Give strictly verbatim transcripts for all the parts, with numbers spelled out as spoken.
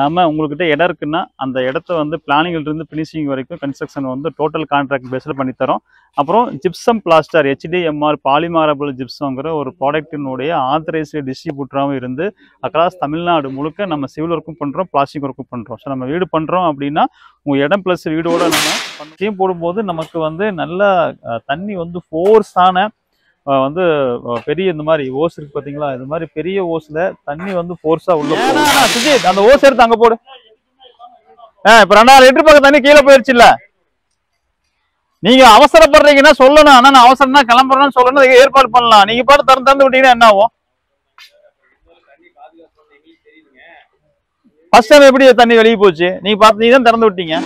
நாம உங்களுக்கிட்ட இடம் இருக்குன்னா அந்த இடத்தை வந்து பிளானிங்ல இருந்து ஃபினிஷிங் வரைக்கும் கன்ஸ்ட்ரக்ஷன் வந்து டோட்டல் கான்ட்ராக்ட் பேஸ்ல பண்ணி தரோம். அப்புறம் gypsum plaster H D M R polymerable ஜிப்சம்ங்கற ஒரு ப்ராடக்ட்டினுடைய ஆத்தரைஸ்டு டிஸ்ட்ரிபியூட்டராவும் இருந்து அக்ராஸ் தமிழ்நாடு முழுக்க நம்ம சிவில் வர்க்கும் பண்றோம், பிளாஸ்டிக் வர்க்கும் பண்றோம். சோ நம்ம வீடு பண்றோம் அப்படினா உங்க இடம் பிளஸ் வீடோட நம்ம டீம் போடும்போது நமக்கு வந்து நல்ல தண்ணி வந்து ஃபோர்ஸான வந்து பெரிய இந்த மாதிரி ஓஸ் இருக்கு பாத்தீங்களா, இந்த மாதிரி பெரிய ஓஸ்ல தண்ணி வந்து ஃபோர்ஸா உள்ள போகுது. சுஜித் அந்த ஓஸ் எடுத்து அங்க போடு. ஆஹ் இப்ப ரெண்டாயிரம் லிட்டர் பக்கம் தண்ணி கீழே போயிருச்சு இல்ல. நீங்க அவசரப்படுறீங்கன்னா சொல்லணும், ஆனா நான் அவசரம்னா கிளம்புறேன்னு சொல்லணும், ஏற்பாடு பண்ணலாம். நீங்க பாட்டு திறந்து திறந்து விட்டீங்கன்னா என்ன ஆகும்? ஃபர்ஸ்ட் டைம் எப்படி தண்ணி வெளியே போச்சு நீங்க பார்த்து, நீங்க தான் திறந்து விட்டீங்க.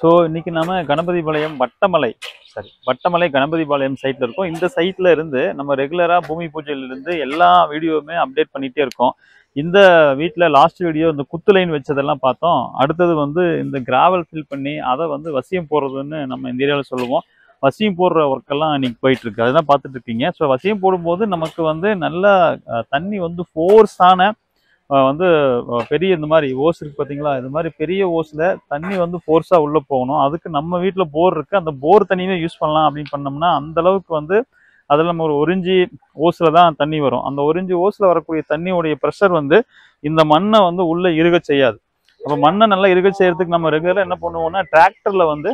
ஸோ இன்னைக்கு நாம கணபதிபாளையம் வட்டமலை சரி வட்டமலை கணபதிபாளையம் சைட்ல இருக்கோம். இந்த சைட்ல இருந்து நம்ம ரெகுலரா பூமி பூஜையில இருந்து எல்லா வீடியோவுமே அப்டேட் பண்ணிட்டே இருக்கோம். இந்த வீட்டில் லாஸ்ட் வீடியோ இந்த குத்துலைன்னு வச்சதெல்லாம் பார்த்தோம். அடுத்தது வந்து இந்த கிராவல் ஃபில் பண்ணி அதை வந்து வசியம் போடுறதுன்னு நம்ம இந்த ஏரியாவில் சொல்லுவோம். வசியம் போடுற ஒர்க்கெல்லாம் இன்னைக்கு போயிட்டு இருக்கு, அதுதான் பார்த்துட்டு இருக்கீங்க. ஸோ வசியம் போடும்போது நமக்கு வந்து நல்ல தண்ணி வந்து ஃபோர்ஸான வந்து பெரிய இந்த மாதிரி ஓஸ் இருக்கு பார்த்தீங்களா, இது மாதிரி பெரிய ஓஸ்ல தண்ணி வந்து ஃபோர்ஸா உள்ள போகணும். அதுக்கு நம்ம வீட்டில் போர் இருக்கு, அந்த போர் தண்ணியுமே யூஸ் பண்ணலாம் அப்படின்னு பண்ணோம்னா அந்த அளவுக்கு வந்து அதில் நம்ம ஒரு ஒரிஞ்சி ஓஸில் தான் தண்ணி வரும். அந்த ஒரிஞ்சி ஓஸில் வரக்கூடிய தண்ணியோடைய ப்ரெஷர் வந்து இந்த மண்ணை வந்து உள்ளே இருக செய்யாது. அப்போ மண்ணை நல்லா இருக செய்கிறதுக்கு நம்ம ரெகுலராக என்ன பண்ணுவோம்னா டிராக்டரில் வந்து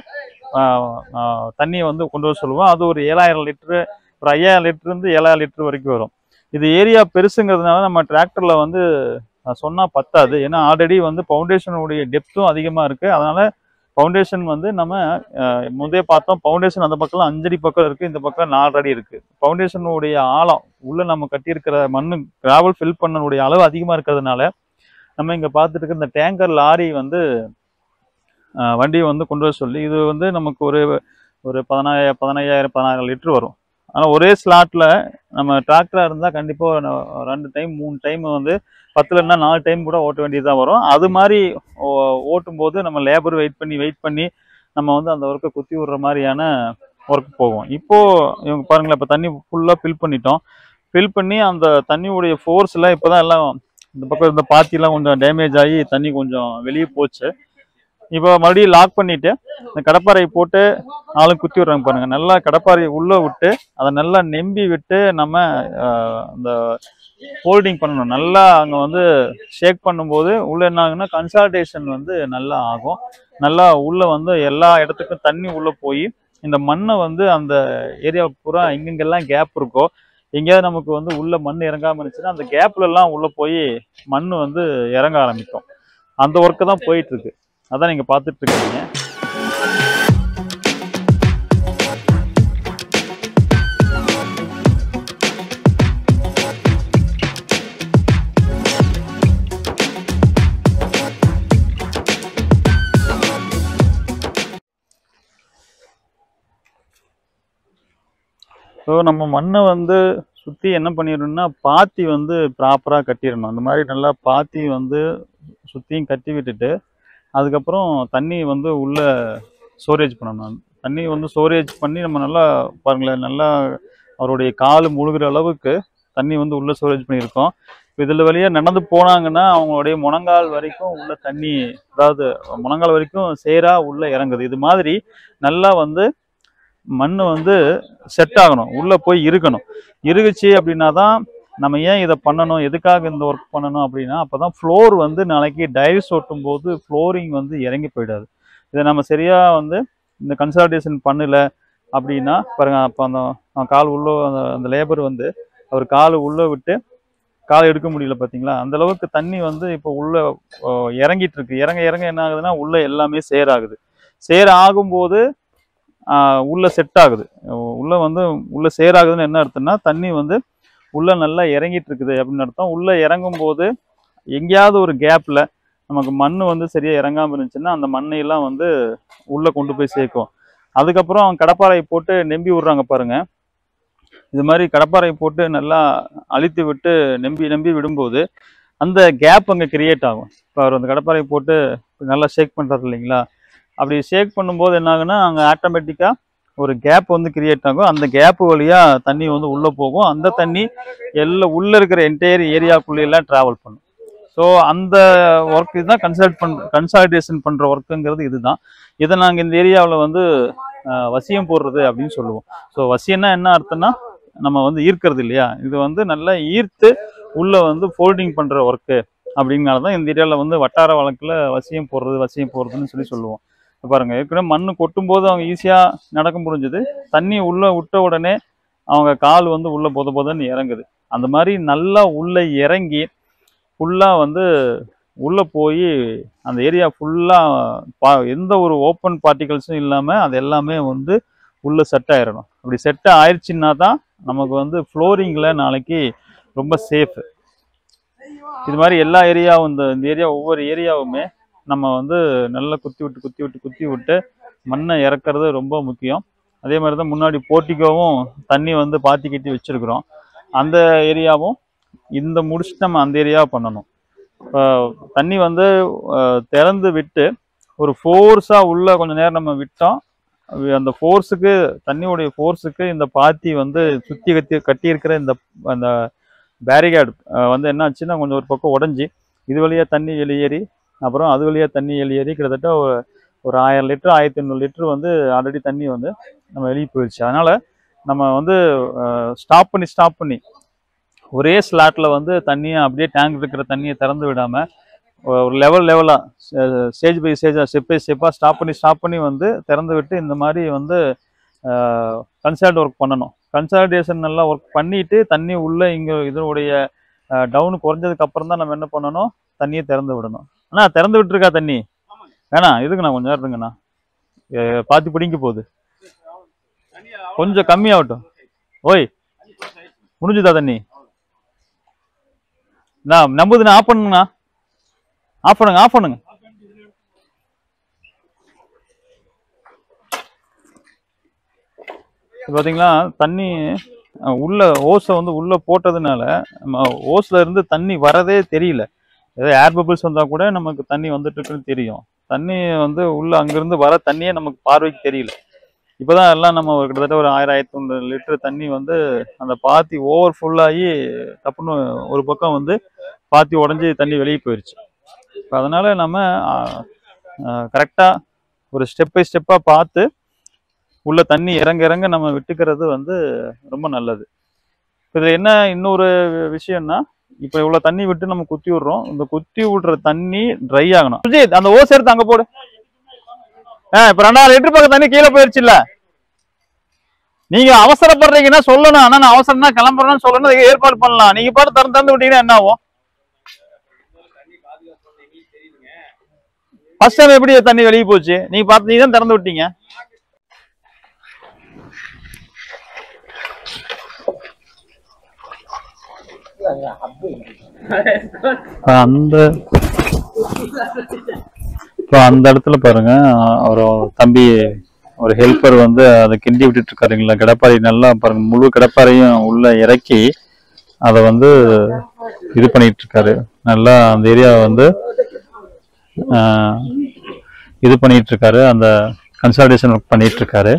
தண்ணியை வந்து கொண்டு வர சொல்லுவோம். அது ஒரு ஏழாயிரம் லிட்ரு ஒரு ஐயாயிரம் லிட்டருந்து ஏழாயிரம் லிட்டர் வரைக்கும் வரும். இது ஏரியா பெருசுங்கிறதுனால நம்ம டிராக்டரில் வந்து சொன்னால் பத்தாது, ஏன்னா ஆல்ரெடி வந்து ஃபவுண்டேஷனுடைய டெப்த்தும் அதிகமாக இருக்குது. அதனால் ஃபவுண்டேஷன் வந்து நம்ம முந்தைய பார்த்தோம், ஃபவுண்டேஷன் அந்த பக்கம் அஞ்சடி பக்கம் இருக்குது, இந்த பக்கம் நாலு அடி இருக்குது. ஃபவுண்டேஷனுடைய ஆழம் உள்ளே நம்ம கட்டியிருக்கிற மண்ணு கிராவல் ஃபில் பண்ணனுடைய அளவு அதிகமாக இருக்கிறதுனால நம்ம இங்கே பார்த்துட்டு இருக்கிற இந்த டேங்கர் லாரி வந்து வண்டியை வந்து கொண்டு வர சொல்லி இது வந்து நமக்கு ஒரு ஒரு பதினாயிரம் பதினையாயிரம் பதினாயிரம் லிட்டர் வரும். ஆனால் ஒரே ஸ்லாட்டில் நம்ம டிராக்டராக இருந்தால் கண்டிப்பாக ரெண்டு டைம் மூணு டைம் வந்து பத்துலன்னா நாலு டைம் கூட ஓட்ட வேண்டியதுதான் வரும். அது மாதிரி ஓட்டும் போது நம்ம லேபர் வெயிட் பண்ணி வெயிட் பண்ணி நம்ம வந்து அந்த ஒர்க்கை குத்தி விடுற மாதிரியான ஒர்க் போகும். இப்போது இவங்க பாருங்களேன், இப்போ தண்ணி ஃபுல்லாக ஃபில் பண்ணிட்டோம். ஃபில் பண்ணி அந்த தண்ணியுடைய ஃபோர்ஸில் இப்போ தான் எல்லாம் இந்த பக்கம் இந்த பாத்திலாம் கொஞ்சம் டேமேஜ் ஆகி தண்ணி கொஞ்சம் வெளியே போச்சு. இப்போ மறுபடியும் லாக் பண்ணிவிட்டு இந்த கடப்பாறையை போட்டு ஆளும் குத்தி விட்றாங்க பாருங்கள். நல்லா கடப்பாறையை உள்ளே விட்டு அதை நல்லா நெம்பி விட்டு நம்ம அந்த ஹோல்டிங் பண்ணணும். நல்லா அங்கே வந்து ஷேக் பண்ணும்போது உள்ளே என்ன ஆகுன்னா கன்சால்டேஷன் வந்து நல்லா ஆகும். நல்லா உள்ளே வந்து எல்லா இடத்துக்கும் தண்ணி உள்ளே போய் இந்த மண்ணை வந்து அந்த ஏரியா பூரா எங்கெங்கெல்லாம் கேப் இருக்கோ எங்கேயாவது நமக்கு வந்து உள்ளே மண் இறங்காமல் இருந்துச்சுன்னா அந்த கேப்லெல்லாம் உள்ளே போய் மண் வந்து இறங்க ஆரம்பிக்கும். அந்த ஒர்க்கு தான் போயிட்டுருக்கு, அதான் நீங்கள் பார்த்துட்டு இருக்கீங்க. ஸோ நம்ம மண்ணை வந்து சுற்றி என்ன பண்ணிடணும்னா பாத்தி வந்து ப்ராப்பராக கட்டிடணும். அந்த மாதிரி நல்லா பாத்தி வந்து சுற்றியும் கட்டி விட்டுட்டு அதுக்கப்புறம் தண்ணி வந்து உள்ளே ஸ்டோரேஜ் பண்ணணும். தண்ணி வந்து ஸ்டோரேஜ் பண்ணி நம்ம நல்லா பாருங்களேன், நல்லா அவருடைய கால் முழுகிற அளவுக்கு தண்ணி வந்து உள்ளே ஸ்டோரேஜ் பண்ணியிருக்கோம். இப்போ இதில் வழியாக நடந்து போனாங்கன்னா அவங்களுடைய முழங்கால் வரைக்கும் உள்ள தண்ணி, அதாவது முழங்கால் வரைக்கும் சேராக உள்ளே இறங்குது. இது மாதிரி நல்லா வந்து மண் வந்து செட் ஆகணும், உள்ளே போய் இருக்கணும். இருக்குச்சு அப்படின்னா தான் நம்ம ஏன் இதை பண்ணணும், எதுக்காக இந்த ஒர்க் பண்ணணும் அப்படின்னா அப்போ தான் ஃப்ளோர் வந்து நாளைக்கு டைல்ஸ் ஓட்டும் போது ஃப்ளோரிங் வந்து இறங்கி போயிடாது. இதை நம்ம சரியாக வந்து இந்த கன்சல்டேஷன் பண்ணலை அப்படின்னா பாருங்க, அப்போ அந்த கால் உள்ளே அந்த அந்த லேபர் வந்து அவர் கால் உள்ளே விட்டு கால் எடுக்க முடியல பார்த்தீங்களா. அந்தளவுக்கு தண்ணி வந்து இப்போ உள்ளே இறங்கிட்டு இருக்கு. இறங்க இறங்க என்ன ஆகுதுன்னா உள்ளே எல்லாமே சேராகுது. சேர் ஆகும்போது உள்ளே செட் ஆகுது, உள்ளே வந்து உள்ளே சேராகுதுன்னு என்ன அர்த்தம்னா தண்ணி வந்து உள்ளே நல்லா இறங்கிட்டு இருக்குது அப்படின்னு அர்த்தம். உள்ளே இறங்கும் போது எங்கேயாவது ஒரு கேப்பில் நமக்கு மண் வந்து சரியாக இறங்காமல் இருந்துச்சுன்னா அந்த மண்ணையெல்லாம் வந்து உள்ளே கொண்டு போய் சேர்க்கும். அதுக்கப்புறம் அவங்க கடப்பாறையை போட்டு நெம்பி விடுறாங்க பாருங்கள். இது மாதிரி கடப்பாறையை போட்டு நல்லா அழுத்தி விட்டு நெம்பி நெம்பி விடும்போது அந்த கேப் அங்கே கிரியேட் ஆகும். இப்போ அவர் அந்த கடப்பாறையை போட்டு நல்லா ஷேக் பண்ணுறாரு இல்லைங்களா, அப்படி ஷேக் பண்ணும்போது என்ன ஆகுன்னா அங்கே ஆட்டோமேட்டிக்காக ஒரு கேப் வந்து கிரியேட் ஆகும். அந்த கேப்பு வழியாக தண்ணி வந்து உள்ளே போகும். அந்த தண்ணி எல்லாம் உள்ளே இருக்கிற என்டையர் ஏரியாக்குள்ளேயெல்லாம் ட்ராவல் பண்ணும். So, and the work is the consult consolidation pandra work idu Either Nang in the area on the Vasium Pur the Abdin Solo. So, Vasiana and Arthana, Nama on the Irkardilia, இது வந்து நல்ல ஈர்த்து உள்ள வந்து folding pandra work. அப்படிங்கறத இந்த ஏரியால வந்து வட்டார வழக்குல வசியம் போறது வசியம் போறதுன்னு சொல்லி சொல்லுவோம் பாருங்க ஏற்கனவே மண்ணு கொட்டும்போது அவங்க ஈஸியா நடக்க முடிஞ்சது தண்ணி உள்ள விட்ட உடனே அவங்க கால் வந்து உள்ள போத போதன்னு இறங்குது அந்த மாதிரி நல்லா உள்ள இறங்கி ஃபுல்லா வந்து உள்ள போய் அந்த ஏரியா ஃபுல்லா எந்த ஒரு ஓபன் பார்ட்டிகல்ஸும் இல்லாம அது எல்லாமே வந்து உள்ள செட் ஆயிரணும் அப்படி செட் ஆயிருச்சுன்னா தான் நமக்கு வந்து ஃப்ளோரிங்ல நாளைக்கு ரொம்ப சேஃப் இது மாதிரி எல்லா ஏரியாவும் இந்த ஏரியா ஒவ்வொரு ஏரியாவுமே நம்ம வந்து நல்லா குத்தி விட்டு குத்தி விட்டு குத்தி விட்டு மண்ணை இறக்குறது ரொம்ப முக்கியம் அதே மாதிரி தான் முன்னாடி போர்ட்டிகோவும் தண்ணி வந்து பாத்தி கட்டி வச்சிருக்கோம் அந்த ஏரியாவும் இந்த முடிச்சிட்டு நம்ம அந்த ஏரியா பண்ணனும் தண்ணி வந்து திறந்து விட்டு ஒரு ஃபோர்ஸா உள்ள கொஞ்ச நேரம் நம்ம விட்டோம் அந்த ஃபோர்ஸ்க்கு தண்ணியோட ஃபோர்ஸ்க்கு இந்த பாத்தி வந்து சுத்தி கட்டி கட்டி இருக்கிற இந்த அந்த Barricade வந்து என்ன ஆச்சுன்னா கொஞ்சம் ஒரு பக்கம் உடைஞ்சி இது வழியா தண்ணி வெளியேறி அப்புறம் அது வழியா தண்ணி வெளியேறி கிட்டத்தட்ட ஒரு ஆயிரம் லிட்டர் ஆயிரத்தி ஐநூறு லிட்டர் வந்து ஆல்ரெடி தண்ணி வந்து நம்ம வெளியே போயிடுச்சு அதனால நம்ம வந்து ஸ்டாப் பண்ணி ஸ்டாப் பண்ணி ஒரே ஸ்லாட்ல வந்து தண்ணியை அப்படியே டேங்க் இருக்கிற தண்ணியை திறந்து விடாம ஒரு லெவல் லெவலா ஸ்டேஜ் பை ஸ்டேஜா ஸ்டெப் பை ஸ்டெப்பா ஸ்டாப் பண்ணி ஸ்டாப் பண்ணி வந்து திறந்து விட்டு இந்த மாதிரி வந்து கன்சால்ட் ஒர்க் பண்ணணும் கன்சாலிடேஷன் நல்லா வர்க் பண்ணிட்டு தண்ணி உள்ள இங்க இதனுடைய டவுன் குறஞ்சதுக்கு அப்புறம் தான் நம்ம என்ன பண்ணனும் தண்ணியை திறந்து விடணும். அண்ணா திறந்து விட்டுருக்கா தண்ணி? வேணா இதுக்கு நான் கொஞ்சம் இருங்கண்ணா. பாத்தி பிடிங்க போகுது. கொஞ்சம் கம்மியாகட்டும். ஓய். முடிஞ்சுதா தண்ணி? நான் நம்புதுண்ணா ஆஃப் பண்ணுங்கண்ணா. ஆஃப் பண்ணுங்க ஆஃப் பண்ணுங்க. பாத்தீங்களா தண்ணி உள்ள ஓஸ வந்து உள்ள போட்டதுனால ஓஸ்ல இருந்து தண்ணி வரதே தெரியல ஏதோ ஏர் பபிள்ஸ் வந்தா கூட நமக்கு தண்ணி வந்துட்டு இருக்குன்னு தெரியும் தண்ணி வந்து உள்ள அங்கிருந்து வர தண்ணியே நமக்கு பார்வைக்கு தெரியல இப்பதான் எல்லாம் நம்ம கிட்டத்தட்ட ஒரு ஆயிரம் ஆயிரத்தி ஐநூறு லிட்டர் தண்ணி வந்து அந்த பாத்தி ஓவர் ஃபுல்லாகி தப்புன்னு ஒரு பக்கம் வந்து பாத்தி உடஞ்சி தண்ணி வெளியே போயிடுச்சு இப்போ அதனால நம்ம கரெக்டா ஒரு ஸ்டெப் பை ஸ்டெப்பா பார்த்து உள்ள தண்ணி இறங்க இறங்க நம்ம விட்டுக்கிறது வந்து ரொம்ப நல்லது இதுல என்ன இன்னொரு விஷயம்னா இப்போ இவ்ளோ தண்ணி விட்டு நம்ம குத்தி விடுறோம் இந்த குத்தி விடுற தண்ணி ட்ரை ஆகணும் சுஜித் அந்த ஓஸ் எடுத்து அங்க போடு இப்போ ரெண்டாயிரம் லிட்டர் பக்கம் தண்ணி கீழே போயிருச்சு இல்ல நீங்க அவசரப்படுறீங்கன்னா சொல்லணும் ஆனா நான் அவசரம்னா கிளம்புறேன்னு சொல்லணும் ஏற்பாடு பண்ணலாம் நீங்க பாட்டு திறந்து திறந்து விட்டீங்கன்னா என்ன ஆகும் ஃபர்ஸ்ட் டைம் எப்படி தண்ணி வெளியே போச்சு நீங்க பார்த்து நீங்க தான் திறந்து விட்டீங்க அந்த இப்போ அந்த இடத்துல பாருங்க ஒரு தம்பி ஒரு ஹெல்ப்பர் வந்து அதை கிண்டி விட்டுட்டு இருக்காருங்களா கிடப்பாறை நல்லா பாருங்க முழு கிடப்பாறையும் உள்ள இறக்கி அதை வந்து இது பண்ணிட்டு இருக்காரு நல்லா அந்த ஏரியாவை வந்து இது பண்ணிட்டு இருக்காரு அந்த கன்சல்டேஷன் ஒர்க் பண்ணிட்டு இருக்காரு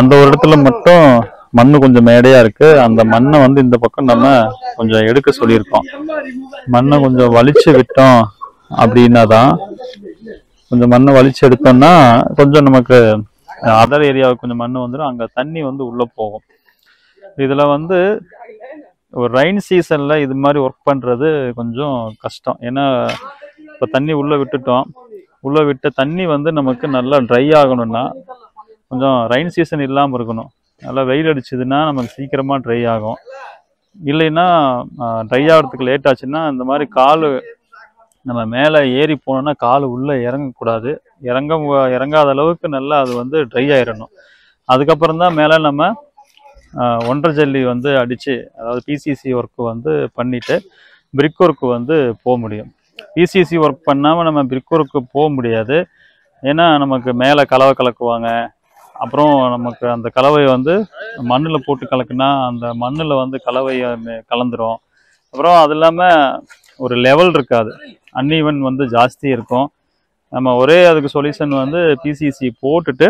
அந்த ஒரு இடத்துல மட்டும் மண்ணு கொஞ்சம் மேடையா இருக்கு அந்த மண்ணை வந்து இந்த பக்கம் நம்ம கொஞ்சம் எடுக்க சொல்லியிருக்கோம் மண்ணை கொஞ்சம் வலிச்சு விட்டோம் அப்படின்னா தான் கொஞ்சம் மண்ணை வலிச்சு எடுத்தோம்னா கொஞ்சம் நமக்கு அதர் ஏரியாவுக்கு கொஞ்சம் மண்ணு வந்துடும் அங்கே தண்ணி வந்து உள்ள போகும் இதில் வந்து ஒரு ரெயின் சீசன்ல இது மாதிரி ஒர்க் பண்றது கொஞ்சம் கஷ்டம் ஏன்னா இப்போ தண்ணி உள்ள விட்டுட்டோம் உள்ள விட்ட தண்ணி வந்து நமக்கு நல்லா ட்ரை ஆகணும்னா கொஞ்சம் ரெயின் சீசன் இல்லாமல் இருக்கணும் நல்லா வெயில் அடிச்சதுன்னா நமக்கு சீக்கிரமா ட்ரை ஆகும் இல்லைன்னா ட்ரை ஆகிறதுக்கு லேட் ஆச்சுன்னா இந்த மாதிரி காலு நம்ம மேலே ஏறி போனோம்னா காலு உள்ள இறங்கக்கூடாது இறங்க இறங்காத அளவுக்கு நல்லா அது வந்து ட்ரை ஆயிடணும் அதுக்கப்புறம் தான் மேலே நம்ம ஒன்றரை ஜல்லி வந்து அடிச்சு அதாவது பிசிசி ஒர்க்கு வந்து பண்ணிட்டு பிரிக் ஒர்க்கு வந்து போக முடியும் பிசிசி ஒர்க் பண்ணாமல் நம்ம பிரிக் ஒர்க்கு போக முடியாது ஏன்னா நமக்கு மேலே கலவை கலக்குவாங்க அப்புறம் நமக்கு அந்த கலவை வந்து மண்ணில் போட்டு கலக்குனா அந்த மண்ணில் வந்து கலவையை கலந்துரும் அப்புறம் அது இல்லாமல் ஒரு லெவல் இருக்காது அன்இவன் வந்து ஜாஸ்தி இருக்கும் நம்ம ஒரே அதுக்கு சொல்யூஷன் வந்து பிசிசி போட்டுட்டு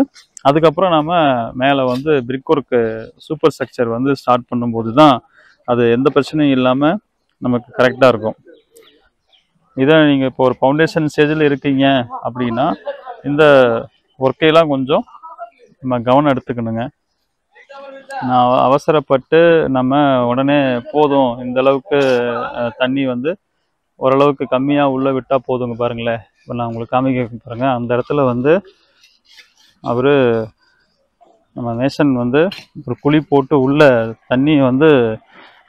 அதுக்கப்புறம் நம்ம மேலே வந்து பிரிக் ஒர்க்கு சூப்பர் ஸ்ட்ரக்சர் வந்து ஸ்டார்ட் பண்ணும்போது தான் அது எந்த பிரச்சனையும் இல்லாமல் நமக்கு கரெக்டாக இருக்கும் இதான் நீங்க இப்போ ஒரு ஃபவுண்டேஷன் ஸ்டேஜ்ல இருக்கீங்க அப்படினா இந்த வர்க்கை எல்லாம் கொஞ்சம் நம்ம கவனம் எடுத்துக்கணுங்க. நான் அவசரப்பட்டு நம்ம உடனே போதும் இந்த அளவுக்கு தண்ணி வந்து ஓரளவுக்கு கம்மியா உள்ள விட்டா போதுங்க பாருங்களேன். இப்போ நான் உங்களுக்கு காமிக்க பாருங்க, அந்த இடத்துல வந்து அவரு நம்ம மேஷன் வந்து ஒரு குழி போட்டு உள்ள தண்ணி வந்து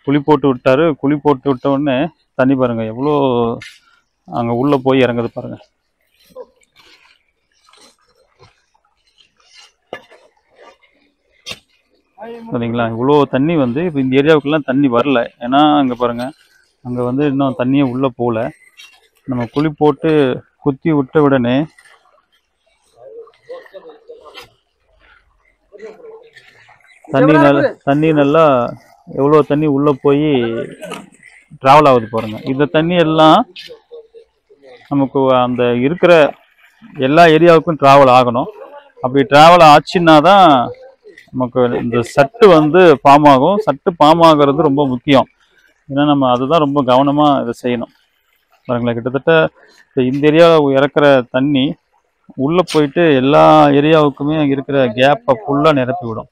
குழி போட்டு விட்டாரு. குழி போட்டு விட்ட உடனே தண்ணி பாருங்க எவ்வளோ அங்கே உள்ளே போய் இறங்குது பாருங்க. சரிங்களா, இவ்வளோ தண்ணி வந்து இப்போ இந்த ஏரியாவுக்குலாம் தண்ணி வரல. ஏன்னா அங்கே பாருங்க அங்கே வந்து இன்னும் தண்ணியே உள்ளே போகல. நம்ம குழி போட்டு குத்தி விட்ட உடனே தண்ணி நல்லா தண்ணி நல்லா எவ்வளோ தண்ணி உள்ளே போய் ட்ராவல் ஆகுது பாருங்க. இந்த தண்ணி எல்லாம் நமக்கு அந்த இருக்கிற எல்லா ஏரியாவுக்கும் ட்ராவல் ஆகணும். அப்படி ட்ராவல் ஆச்சுன்னா தான் நமக்கு இந்த சட்டு வந்து ஃபார்ம் ஆகும். சட்டு ஃபார்ம் ஆகிறது ரொம்ப முக்கியம். ஏன்னா நம்ம அதுதான் ரொம்ப கவனமாக இதை செய்யணும் பாருங்களேன். கிட்டத்தட்ட இப்போ இந்த ஏரியாவில் இறக்குற தண்ணி உள்ளே போயிட்டு எல்லா ஏரியாவுக்குமே இருக்கிற கேப்பை ஃபுல்லாக நிரப்பி விடும்.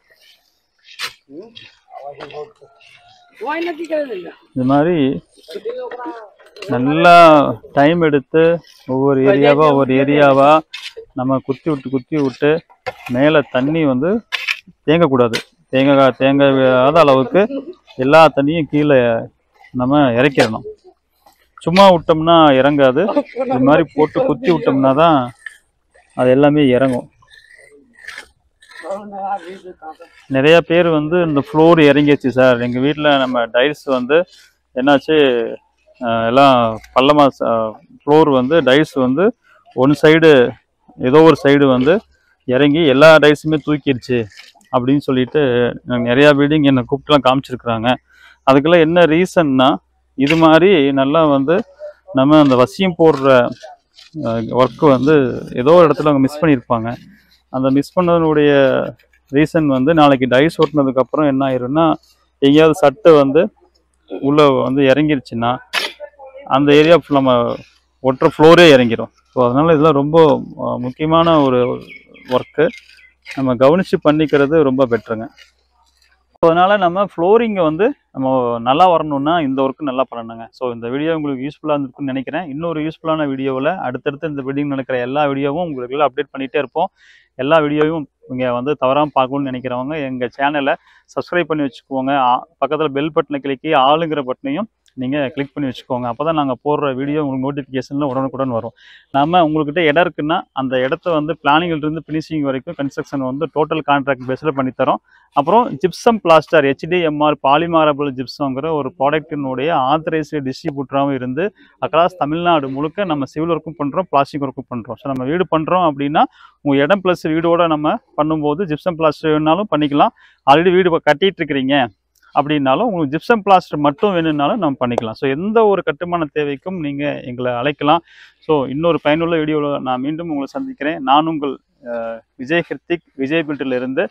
இந்த மாதிரி நல்லா டைம் எடுத்து ஒவ்வொரு ஏரியாவா ஒவ்வொரு ஏரியாவா நம்ம குத்தி விட்டு குத்தி விட்டு மேலே தண்ணி வந்து தேங்கக்கூடாது. தேங்க தேங்காத அளவுக்கு எல்லா தண்ணியும் கீழே நம்ம இறக்கிடணும். சும்மா விட்டோம்னா இறங்காது. இந்த மாதிரி போட்டு குத்தி விட்டோம்னா தான் அது எல்லாமே இறங்கும். நிறைய பேர் வந்து இந்த ஃப்ளோர் இறங்கிடுச்சு சார், எங்கள் வீட்டில் நம்ம டைல்ஸ் வந்து என்னாச்சு எல்லாம் பள்ளமாக ஃப்ளோர் வந்து டைல்ஸ் வந்து ஒன் சைடு ஏதோ ஒரு சைடு வந்து இறங்கி எல்லா டைல்ஸுமே தூக்கிடுச்சு அப்படின்னு சொல்லிட்டு நிறையா பில்டிங் என்னை கூப்பிட்டுலாம் காமிச்சிருக்கிறாங்க. அதுக்கெல்லாம் என்ன ரீசன்னா இது மாதிரி நல்லா வந்து நம்ம அந்த வசியம் போடுற ஒர்க்கு வந்து ஏதோ ஒரு இடத்துல அவங்க மிஸ் பண்ணியிருப்பாங்க. அந்த மிஸ் பண்ணதுடைய ரீசன் வந்து நாளைக்கு டைஸ் ஓட்டினதுக்கப்புறம் என்ன ஆயிரும்னா எங்கேயாவது சட்டை வந்து உள்ளே வந்து இறங்கிருச்சுன்னா அந்த ஏரியா நம்ம ஒட்டுற ஃப்ளோரே இறங்கிடும். ஸோ அதனால் இதெல்லாம் ரொம்ப முக்கியமான ஒரு ஒர்க்கு, நம்ம கவனித்து பண்ணிக்கிறது ரொம்ப பெட்டருங்க. ஸோ அதனால் நம்ம ஃப்ளோரிங்கை வந்து நம்ம நல்லா வரணும்னா இந்த ஒர்க்கு நல்லா பண்ணணுங்க. ஸோ இந்த வீடியோ உங்களுக்கு யூஸ்ஃபுல்லாக இருக்குன்னு நினைக்கிறேன். இன்னொரு யூஸ்ஃபுல்லான வீடியோவில் அடுத்தடுத்து இந்த பில்டிங் நடக்கிற எல்லா வீடியோவும் உங்களுக்கு எல்லாம் அப்டேட் பண்ணிகிட்டே இருப்போம். எல்லா வீடியோவும் இங்கே வந்து தவறாமல் பார்க்கணும்னு நினைக்கிறவங்க எங்கள் சேனலை சப்ஸ்கிரைப் பண்ணி வச்சுக்கோங்க. பக்கத்தில் பெல் பட்டனை கிளிக்கி ஆளுங்கிற பட்டனையும் நீங்கள் கிளிக் பண்ணி வச்சுக்கோங்க. அப்போ தான் நாங்கள் போடுற வீடியோ உங்களுக்கு நோட்டிஃபிகேஷனில் உடனுக்குடன் வரும். நம்ம உங்கள்கிட்ட இடம் இருக்குன்னா அந்த இடத்த வந்து பிளானிங்கிலிருந்து ஃபினிஷிங் வரைக்கும் கன்ஸ்ட்ரக்ஷன் வந்து டோட்டல் கான்ட்ராக்ட் பேஸில் பண்ணித்தரோம். அப்புறம் ஜிப்சம் பிளாஸ்டர் ஹெச்டிஎம்ஆர் பாலிமாரபிள் ஜிப்ஸங்கிற ஒரு ப்ராடக்டினுடைய ஆத்தரைஸ்டு டிஸ்ட்ரிபியூட்டராகவும் இருந்து அக்ராஸ் தமிழ்நாடு முழுக்க நம்ம சிவில் ஒர்க்கும் பண்ணுறோம், பிளாஸ்டிக் ஒர்க்கும் பண்ணுறோம். ஸோ நம்ம வீடு பண்ணுறோம் அப்படின்னா உங்கள் இடம் ப்ளஸ் வீடோடு நம்ம பண்ணும்போது ஜிப்சம் பிளாஸ்டர்னாலும் பண்ணிக்கலாம். ஆல்ரெடி வீடு கட்டிகிட்டு இருக்கிறீங்க அப்படின்னாலும் உங்களுக்கு ஜிப்சம் பிளாஸ்டர் மட்டும் வேணும்னாலும் நம்ம பண்ணிக்கலாம். ஸோ எந்த ஒரு கட்டுமான தேவைக்கும் நீங்கள் எங்களை அழைக்கலாம். ஸோ இன்னொரு பயனுள்ள வீடியோவில் நான் மீண்டும் உங்களை சந்திக்கிறேன். நான் உங்கள் விஜய் கிருத்திக், விஜய் பில்டிலிருந்து.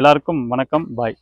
எல்லாருக்கும் வணக்கம், பாய்.